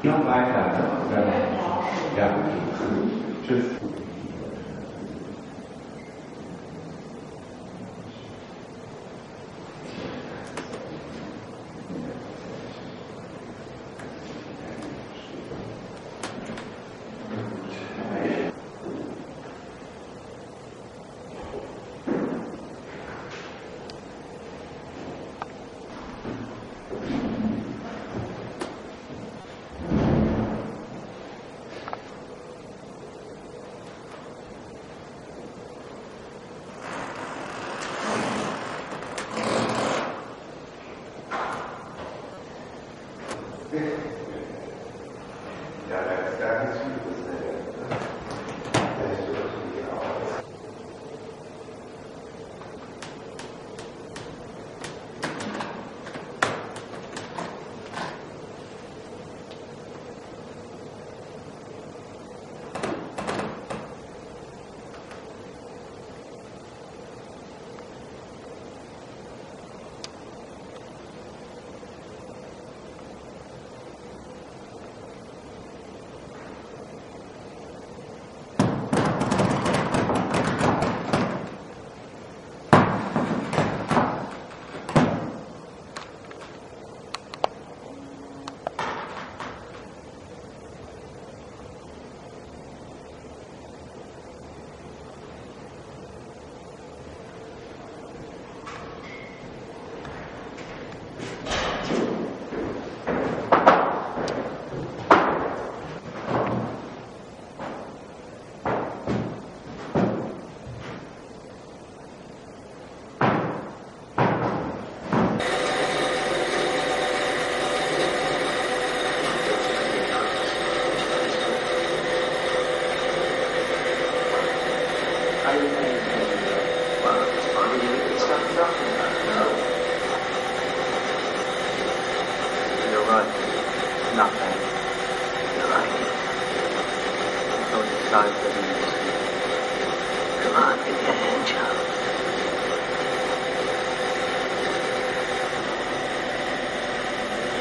Noch weiter. Ja, okay. Tschüss.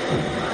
Thank you.